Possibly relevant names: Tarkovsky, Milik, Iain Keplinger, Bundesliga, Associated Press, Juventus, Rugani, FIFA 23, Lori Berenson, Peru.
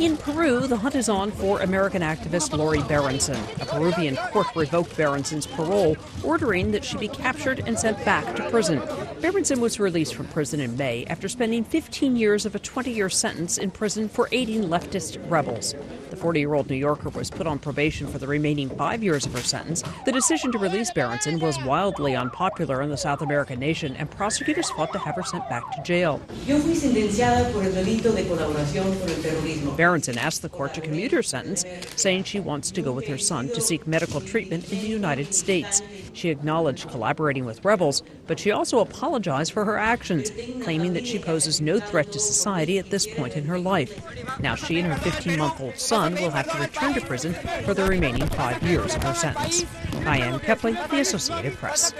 In Peru, the hunt is on for American activist Lori Berenson. A Peruvian court revoked Berenson's parole, ordering that she be captured and sent back to prison. Berenson was released from prison in May after spending 15 years of a 20-year sentence in prison for aiding leftist rebels. The 40-year-old New Yorker was put on probation for the remaining 5 years of her sentence. The decision to release Berenson was wildly unpopular in the South American nation, and prosecutors fought to have her sent back to jail. Berenson asked the court to commute her sentence, saying she wants to go with her son to seek medical treatment in the United States. She acknowledged collaborating with rebels, but she also apologized for her actions, claiming that she poses no threat to society at this point in her life. Now she and her 15-month-old son will have to return to prison for the remaining 5 years of her sentence. Iain Keplinger, The Associated Press.